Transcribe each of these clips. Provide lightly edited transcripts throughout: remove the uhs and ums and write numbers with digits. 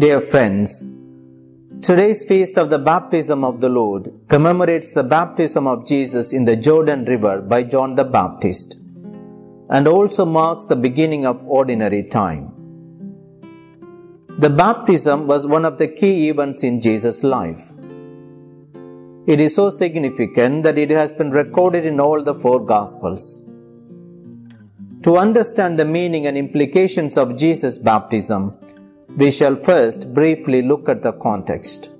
Dear friends, today's feast of the baptism of the Lord commemorates the baptism of Jesus in the Jordan River by John the Baptist, and also marks the beginning of ordinary time. The baptism was one of the key events in Jesus' life. It is so significant that it has been recorded in all the four Gospels. To understand the meaning and implications of Jesus' baptism, we shall first briefly look at the context.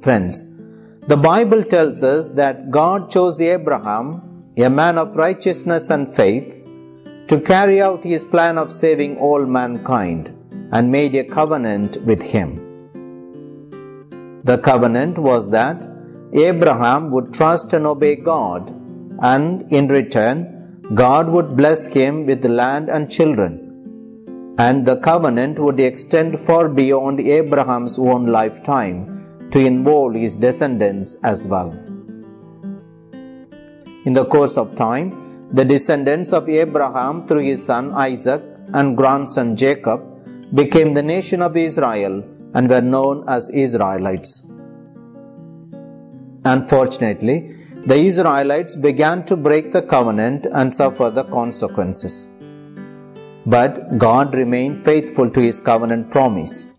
Friends, the Bible tells us that God chose Abraham, a man of righteousness and faith, to carry out his plan of saving all mankind, and made a covenant with him. The covenant was that Abraham would trust and obey God, and in return, God would bless him with land and children. And the covenant would extend far beyond Abraham's own lifetime to involve his descendants as well. In the course of time, the descendants of Abraham through his son Isaac and grandson Jacob became the nation of Israel and were known as Israelites. Unfortunately, the Israelites began to break the covenant and suffer the consequences. But God remained faithful to his covenant promise.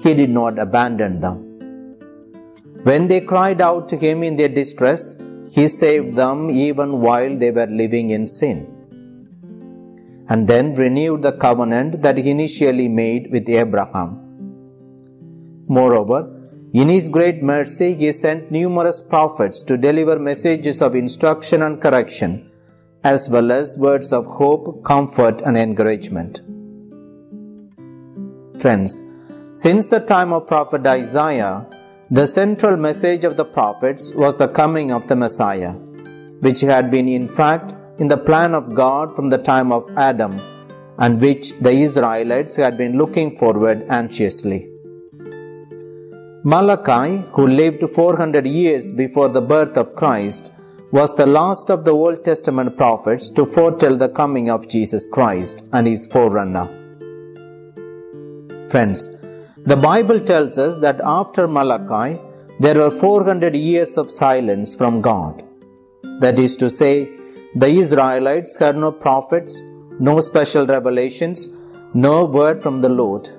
He did not abandon them. When they cried out to him in their distress, he saved them even while they were living in sin, and then renewed the covenant that he initially made with Abraham. Moreover, in his great mercy, he sent numerous prophets to deliver messages of instruction and correction, as well as words of hope, comfort, and encouragement. Friends, since the time of Prophet Isaiah, the central message of the prophets was the coming of the Messiah, which had been in fact in the plan of God from the time of Adam, and which the Israelites had been looking forward anxiously. Malachi, who lived 400 years before the birth of Christ, was the last of the Old Testament prophets to foretell the coming of Jesus Christ and his forerunner. Friends, the Bible tells us that after Malachi, there were 400 years of silence from God. That is to say, the Israelites had no prophets, no special revelations, no word from the Lord.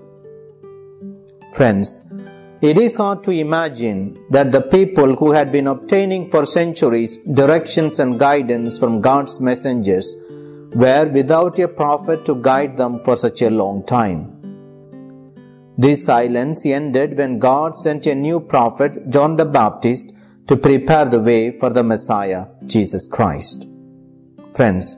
Friends, it is hard to imagine that the people who had been obtaining for centuries directions and guidance from God's messengers were without a prophet to guide them for such a long time. This silence ended when God sent a new prophet, John the Baptist, to prepare the way for the Messiah, Jesus Christ. Friends,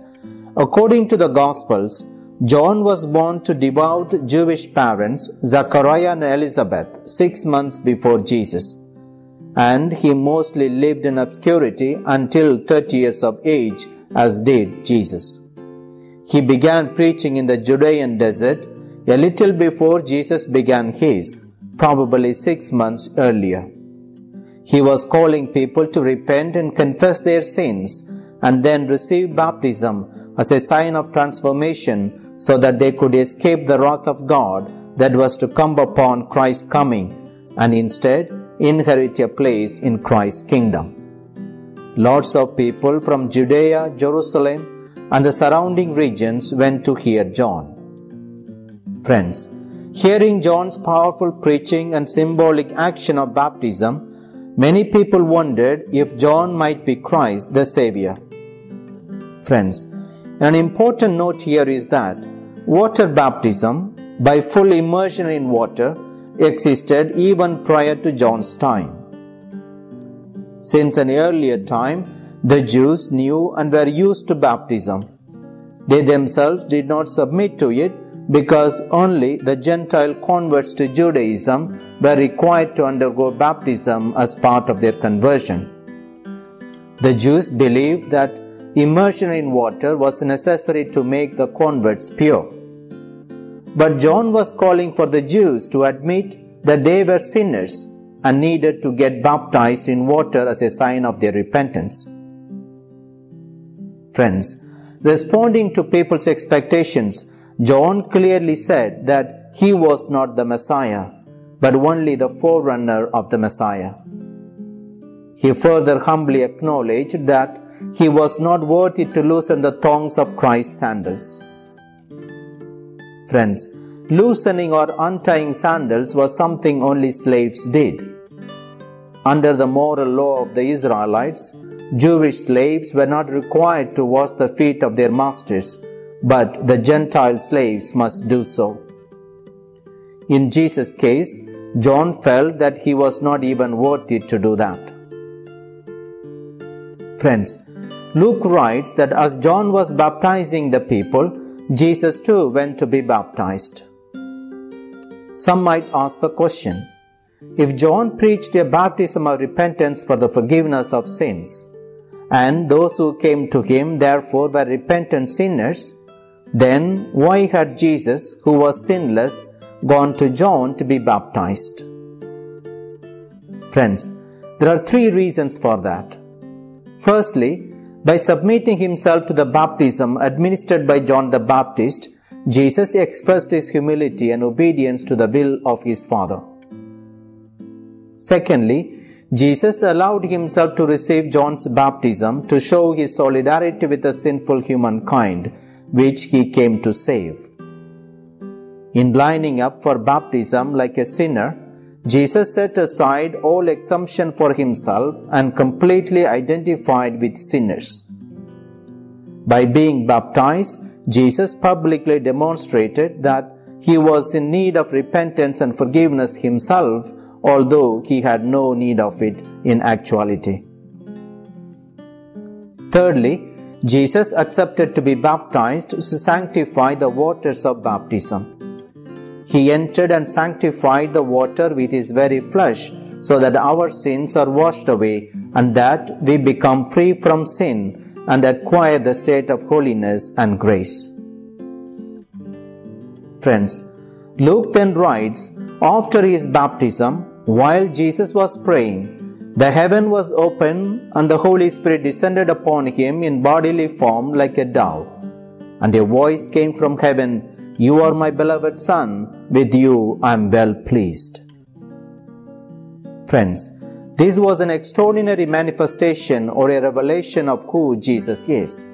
according to the Gospels, John was born to devout Jewish parents, Zachariah and Elizabeth, 6 months before Jesus, and he mostly lived in obscurity until 30 years of age, as did Jesus. He began preaching in the Judean desert a little before Jesus began his, probably 6 months earlier. He was calling people to repent and confess their sins, and then receive baptism as a sign of transformation, so that they could escape the wrath of God that was to come upon Christ's coming, and instead inherit a place in Christ's kingdom. Lots of people from Judea, Jerusalem, and the surrounding regions went to hear John. Friends, hearing John's powerful preaching and symbolic action of baptism, many people wondered if John might be Christ the Savior. Friends, an important note here is that water baptism, by full immersion in water, existed even prior to John's time. Since an earlier time, the Jews knew and were used to baptism. They themselves did not submit to it, because only the Gentile converts to Judaism were required to undergo baptism as part of their conversion. The Jews believed that immersion in water was necessary to make the converts pure. But John was calling for the Jews to admit that they were sinners and needed to get baptized in water as a sign of their repentance. Friends, responding to people's expectations, John clearly said that he was not the Messiah, but only the forerunner of the Messiah. He further humbly acknowledged that he was not worthy to loosen the thongs of Christ's sandals. Friends, loosening or untying sandals was something only slaves did. Under the moral law of the Israelites, Jewish slaves were not required to wash the feet of their masters, but the Gentile slaves must do so. In Jesus' case, John felt that he was not even worthy to do that. Friends, Luke writes that as John was baptizing the people, Jesus too went to be baptized. Some might ask the question, if John preached a baptism of repentance for the forgiveness of sins, and those who came to him therefore were repentant sinners, then why had Jesus, who was sinless, gone to John to be baptized? Friends, there are three reasons for that. Firstly, by submitting himself to the baptism administered by John the Baptist, Jesus expressed his humility and obedience to the will of his Father. Secondly, Jesus allowed himself to receive John's baptism to show his solidarity with the sinful humankind, which he came to save. In lining up for baptism like a sinner, Jesus set aside all exemption for himself and completely identified with sinners. By being baptized, Jesus publicly demonstrated that he was in need of repentance and forgiveness himself, although he had no need of it in actuality. Thirdly, Jesus accepted to be baptized to sanctify the waters of baptism. He entered and sanctified the water with his very flesh, so that our sins are washed away and that we become free from sin and acquire the state of holiness and grace. Friends, Luke then writes, after his baptism, while Jesus was praying, the heaven was opened and the Holy Spirit descended upon him in bodily form like a dove. And a voice came from heaven, "You are my beloved Son, with you I am well pleased." Friends, this was an extraordinary manifestation or a revelation of who Jesus is.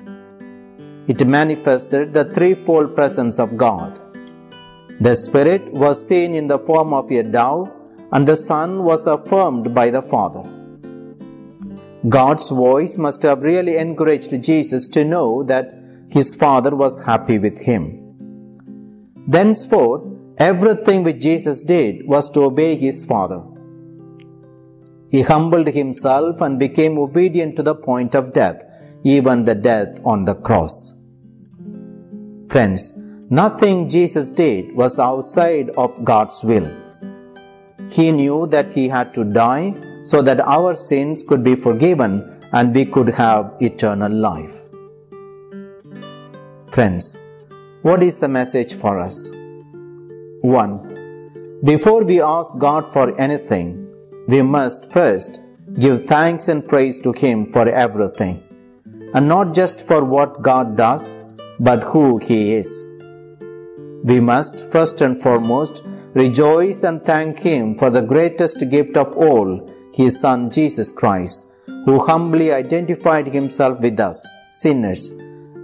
It manifested the threefold presence of God. The Spirit was seen in the form of a dove, and the Son was affirmed by the Father. God's voice must have really encouraged Jesus to know that his Father was happy with him. Thenceforth, everything which Jesus did was to obey his Father. He humbled himself and became obedient to the point of death, even the death on the cross. Friends, nothing Jesus did was outside of God's will. He knew that he had to die so that our sins could be forgiven and we could have eternal life. Friends, what is the message for us? 1. Before we ask God for anything, we must first give thanks and praise to Him for everything, and not just for what God does, but who He is. We must first and foremost rejoice and thank Him for the greatest gift of all, His Son Jesus Christ, who humbly identified Himself with us, sinners,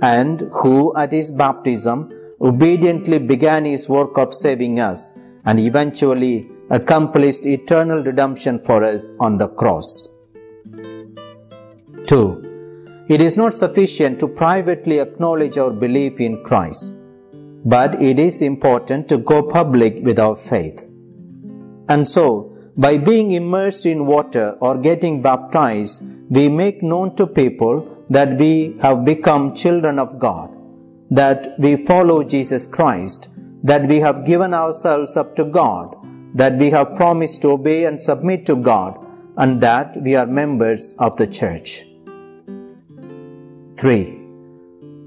and who at his baptism obediently began his work of saving us and eventually accomplished eternal redemption for us on the cross. 2. It is not sufficient to privately acknowledge our belief in Christ, but it is important to go public with our faith. And so, by being immersed in water or getting baptized, we make known to people that we have become children of God, that we follow Jesus Christ, that we have given ourselves up to God, that we have promised to obey and submit to God, and that we are members of the church. 3.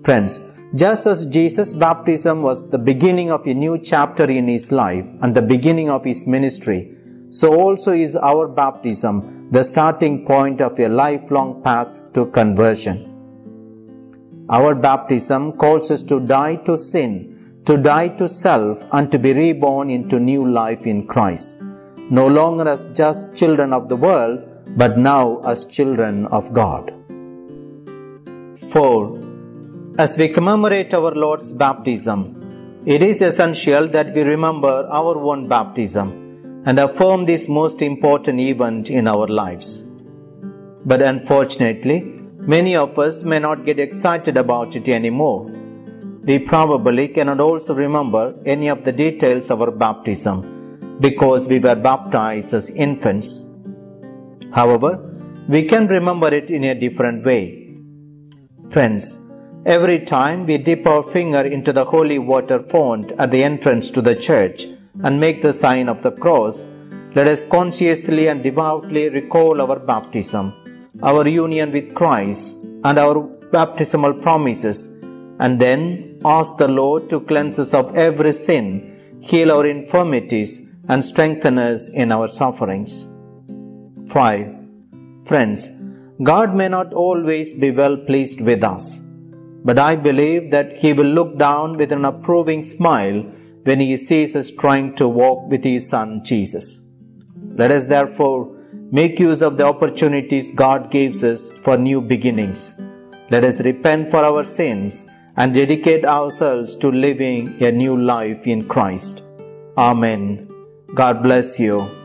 Friends, just as Jesus' baptism was the beginning of a new chapter in his life and the beginning of his ministry, so also is our baptism the starting point of a lifelong path to conversion. Our baptism calls us to die to sin to die to self and to be reborn into new life in Christ, no longer as just children of the world, but now as children of God. 4. As we commemorate our Lord's baptism, it is essential that we remember our own baptism and affirm this most important event in our lives. But unfortunately, many of us may not get excited about it anymore. We probably cannot also remember any of the details of our baptism because we were baptized as infants. However, we can remember it in a different way. Friends, every time we dip our finger into the holy water font at the entrance to the church and make the sign of the cross, let us consciously and devoutly recall our baptism, our union with Christ, and our baptismal promises, and then ask the Lord to cleanse us of every sin, heal our infirmities, and strengthen us in our sufferings. 5. Friends, God may not always be well pleased with us, but I believe that He will look down with an approving smile when He sees us trying to walk with His Son Jesus. Let us therefore make use of the opportunities God gives us for new beginnings. Let us repent for our sins and dedicate ourselves to living a new life in Christ. Amen. God bless you.